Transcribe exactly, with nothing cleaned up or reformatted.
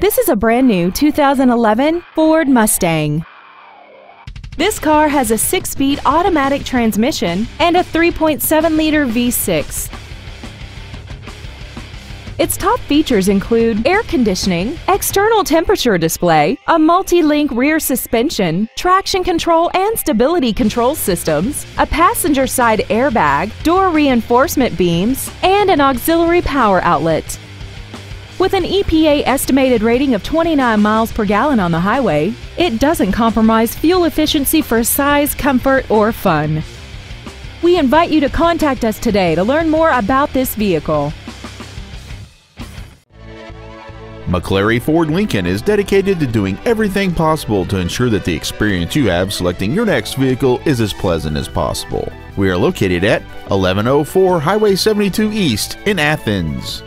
This is a brand new two thousand eleven Ford Mustang. This car has a six-speed automatic transmission and a three point seven liter V six. Its top features include air conditioning, external temperature display, a multi-link rear suspension, traction control and stability control systems, a passenger side airbag, door reinforcement beams, and an auxiliary power outlet. With an E P A estimated rating of twenty-nine miles per gallon on the highway, it doesn't compromise fuel efficiency for size, comfort, or fun. We invite you to contact us today to learn more about this vehicle. McClary Ford Lincoln is dedicated to doing everything possible to ensure that the experience you have selecting your next vehicle is as pleasant as possible. We are located at eleven oh four Highway seventy-two East in Athens.